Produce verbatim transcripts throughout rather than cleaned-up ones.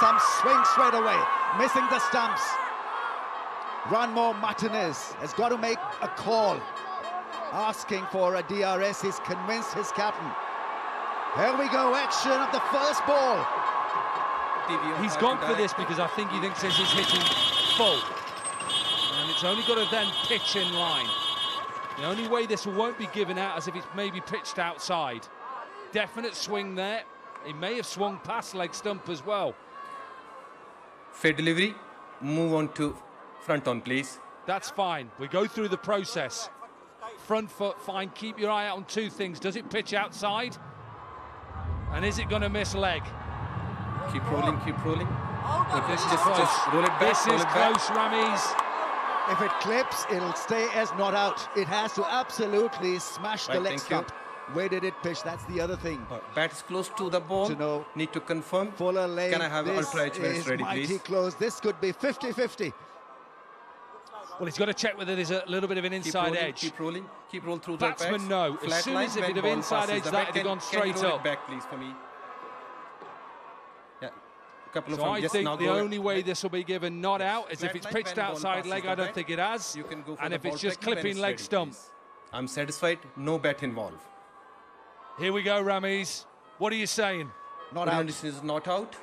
some swing straight away, missing the stumps. Ranmore Martinez has got to make a call, asking for a D R S. He's convinced his captain. Here we go, action of the first ball. He's gone for this because I think he thinks this is hitting full. And it's only got to then pitch in line. The only way this won't be given out is if it's maybe pitched outside. Definite swing there. He may have swung past leg stump as well. Fair delivery. Move on to front on, please. That's fine. We go through the process. Front foot, fine. Keep your eye out on two things. Does it pitch outside? And is it going to miss leg? Keep rolling, keep rolling. This is close, roll it back, this is close, Ramiz. If it clips, it'll stay as not out. It has to absolutely smash right, the leg stump. You. Where did it pitch? That's the other thing. Uh, bat is close to the ball. To know. Need to confirm. Fuller lane. Can I have this ultra edge when it's ready, please? Close. This could be fifty fifty. Well, he's got to check whether there's a little bit of an inside keep rolling, edge. Keep rolling. Keep rolling through the backs. Batsman, no. Flat as soon line, as if he'd have inside edge, that would have gone straight can up. It back, please, for me. So I yes, think the only way this will be given not yes. out is flat if it's pitched outside leg. I don't think it has. You can go for and if it's just clipping it's leg ready, stump. Please. I'm satisfied. No bat involved. Here we go, Ramiz. What are you saying? Not out. This is not out.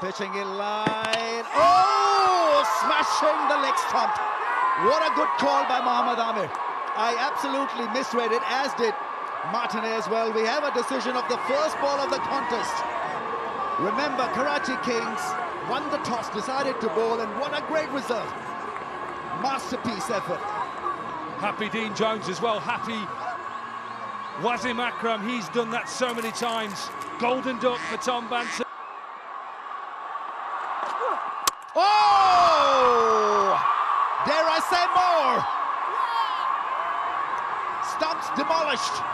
Pitching in line. Oh! Smashing the leg stump. What a good call by Mohammad Amir. I absolutely misread it, as did Martinez. Well, we have a decision of the first ball of the contest. Remember, Karachi Kings won the toss, decided to bowl, and what a great result. Masterpiece effort. Happy Dean Jones as well, happy Wazim Akram. He's done that so many times. Golden duck for Tom Banton. Oh! Dare I say more? Stumps demolished.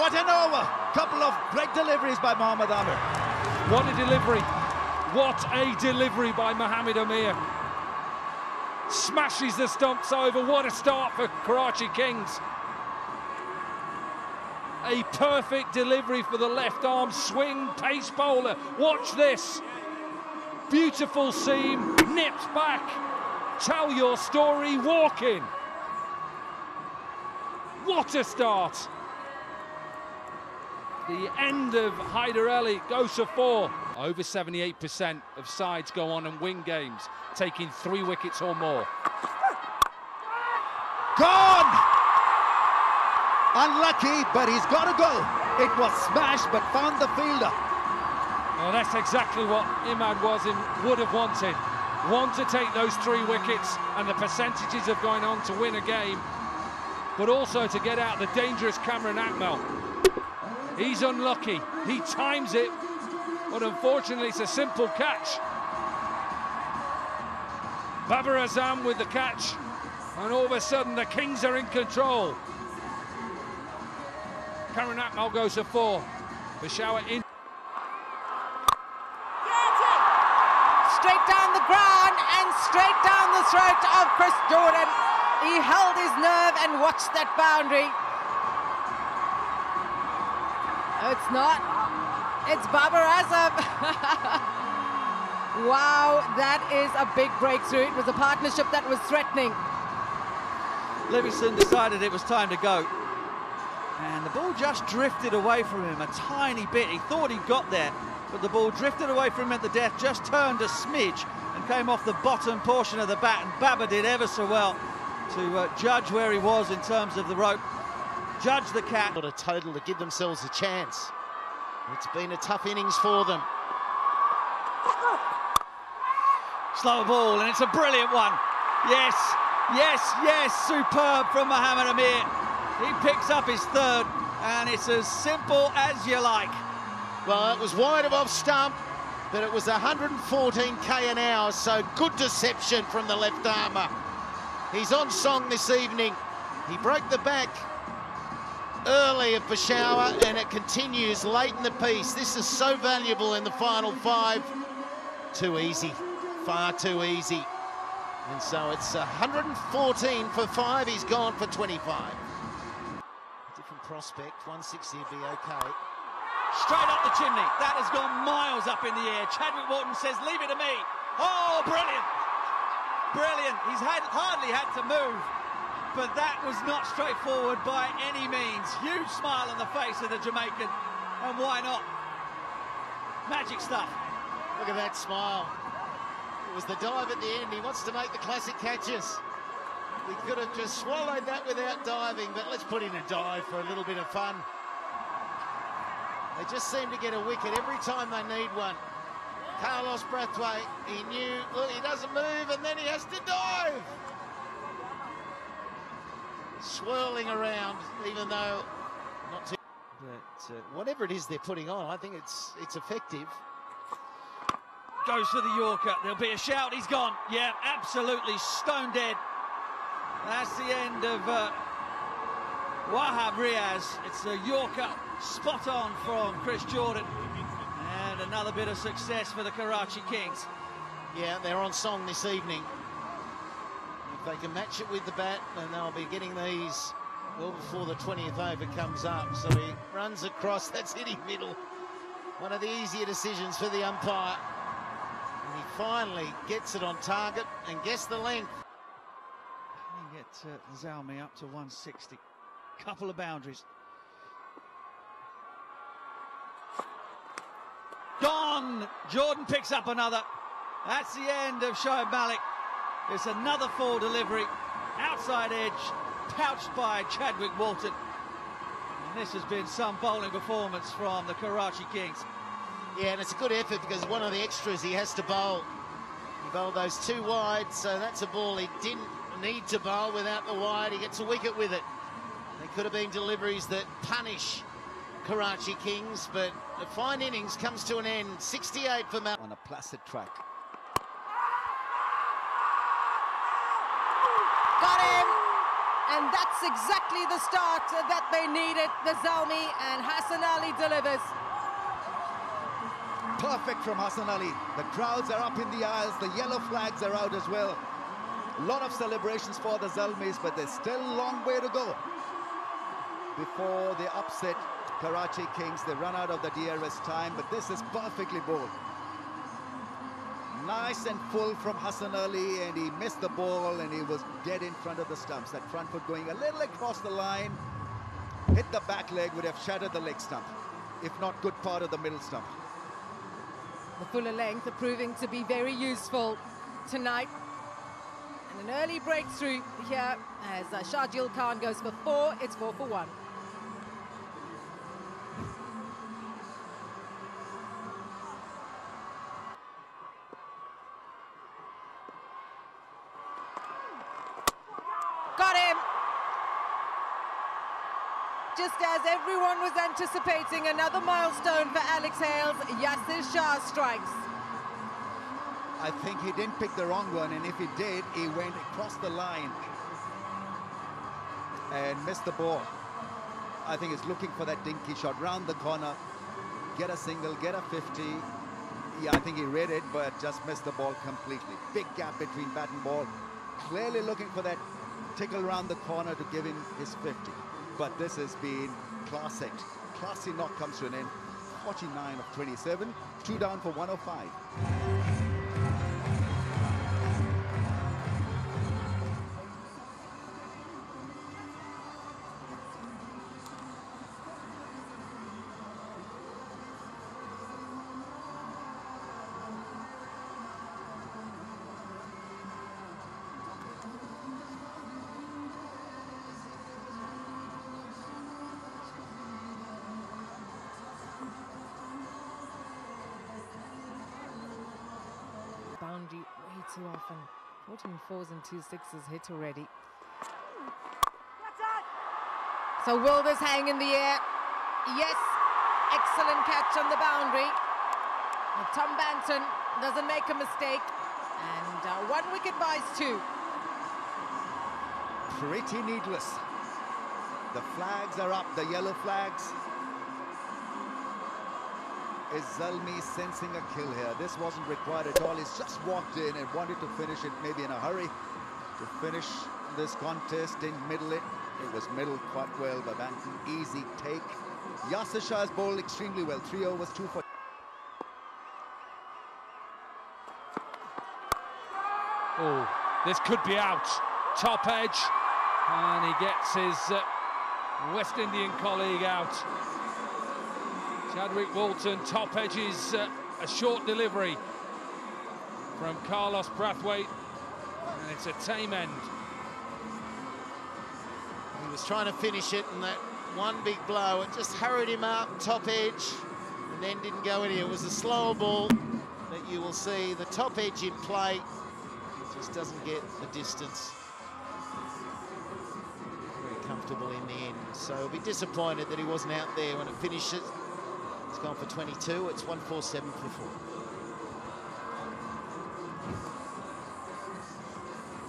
What an over. Couple of great deliveries by Mohammad Amir. What a delivery. What a delivery by Mohammad Amir. Smashes the stumps over. What a start for Karachi Kings. A perfect delivery for the left arm swing pace bowler. Watch this. Beautiful seam. Nips back. Tell your story. Walk in. What a start. The end of Hyder Ali goes for four. Over seventy-eight percent of sides go on and win games, taking three wickets or more. Gone! Unlucky, but he's got to go. It was smashed, but found the fielder. Well, that's exactly what Imad Wazim would have wanted. Want to take those three wickets and the percentages of going on to win a game, but also to get out the dangerous Cameron Atmel. He's unlucky. He times it, but unfortunately it's a simple catch. Babar Azam with the catch, and all of a sudden the Kings are in control. Cameron Atmel goes for four. Peshawar in. Straight down the ground and straight down the throat of Chris Jordan. He held his nerve and watched that boundary. It's not. It's Babar Azam. Wow, that is a big breakthrough. It was a partnership that was threatening. Livingston decided it was time to go. And the ball just drifted away from him a tiny bit. He thought he got there, but the ball drifted away from him at the death, just turned a smidge and came off the bottom portion of the bat. And Babar did ever so well to uh, judge where he was in terms of the rope. Judge the cat. Got a total to give themselves a chance. It's been a tough innings for them. Slow ball, and it's a brilliant one. Yes, yes, yes, superb from Mohammad Amir. He picks up his third, and it's as simple as you like. Well, it was wide of off stump, but it was one hundred fourteen K an hour, so good deception from the left armer. He's on song this evening. He broke the back early of Peshawar, and it continues late in the piece. This is so valuable in the final five. Too easy, far too easy. And so it's one hundred fourteen for five. He's gone for twenty-five. Different prospect, one sixty would be okay. straight up the chimney. That has gone miles up in the air. Chadwick Walton says, leave it to me. Oh, brilliant. Brilliant. He's had hardly had to move. But that was not straightforward by any means. Huge smile on the face of the Jamaican. And why not? Magic stuff. Look at that smile. It was the dive at the end. He wants to make the classic catches. We could have just swallowed that without diving, but let's put in a dive for a little bit of fun. They just seem to get a wicket every time they need one. Carlos Brathwaite, he knew, well, he doesn't move, and then he has to dive. Swirling around, even though not too... But uh, whatever it is they're putting on, I think it's it's effective. Goes for the Yorker. There'll be a shout. He's gone. Yeah, absolutely stone dead. That's the end of uh, Wahab Riaz. It's a Yorker spot on from Chris Jordan. And another bit of success for the Karachi Kings. Yeah, they're on song this evening. If they can match it with the bat, then they'll be getting these well before the twentieth over comes up. So he runs across. That's hitting middle. One of the easier decisions for the umpire. And he finally gets it on target and gets the length. Get uh, Zalmi up to one sixty. Couple of boundaries. Gone! Jordan picks up another. That's the end of Shoaib Malik. It's another full delivery. Outside edge, pouched by Chadwick Walton. And this has been some bowling performance from the Karachi Kings. Yeah, and it's a good effort because one of the extras he has to bowl. He bowled those two wide, so that's a ball he didn't need to bowl without the wide. He gets a wicket with it. There could have been deliveries that punish Karachi Kings, but the fine innings comes to an end. sixty-eight for Malik. On a placid track. Got him! And that's exactly the start that they needed. The Zalmi, and Hassan Ali delivers. Perfect from Hassan Ali. The crowds are up in the aisles. The yellow flags are out as well. A lot of celebrations for the Zalmis, but there's still a long way to go before they upset Karachi Kings. They run out of the D R S time, but this is perfectly bowled. Nice and full from Hassan Ali, and he missed the ball, and he was dead in front of the stumps. That front foot going a little across the line, hit the back leg, would have shattered the leg stump, if not good part of the middle stump. The fuller length are proving to be very useful tonight. An early breakthrough here as uh, Shahjul Khan goes for four. It's four for one. Got him! Just as everyone was anticipating another milestone for Alex Hales, Yasir Shah strikes. I think he didn't pick the wrong one, and if he did, he went across the line and missed the ball. I think he's looking for that dinky shot round the corner, get a single, get a fifty. Yeah, I think he read it, but just missed the ball completely. Big gap between bat and ball. Clearly looking for that tickle round the corner to give him his fifty. But this has been class act. Classy knock comes to an end. forty-nine of twenty-seven, two down for one oh five. Boundary way too often. fourteen fours and two sixes hit already. So will this hang in the air? Yes, excellent catch on the boundary. Well, Tom Banton doesn't make a mistake, and uh, one wicket buys two. Pretty needless. The flags are up, the yellow flags. Is Zalmi sensing a kill here? This wasn't required at all. He's just walked in and wanted to finish it, maybe in a hurry, to finish this contest. Didn't middle it. It was middled quite well by Banton. Easy take. Yasir Shah has bowled extremely well. Three overs, two for... Oh, this could be out. Top edge. And he gets his uh, West Indian colleague out. Chadwick Walton, top edges, uh, a short delivery from Carlos Brathwaite, and it's a tame end. He was trying to finish it, and that one big blow, it just harrowed him up, top edge, and then didn't go in. It was a slower ball that you will see. The top edge in play, it just doesn't get the distance. Very comfortable in the end, so he'll be disappointed that he wasn't out there when it finishes. It's gone for twenty-two, it's one forty-seven for four.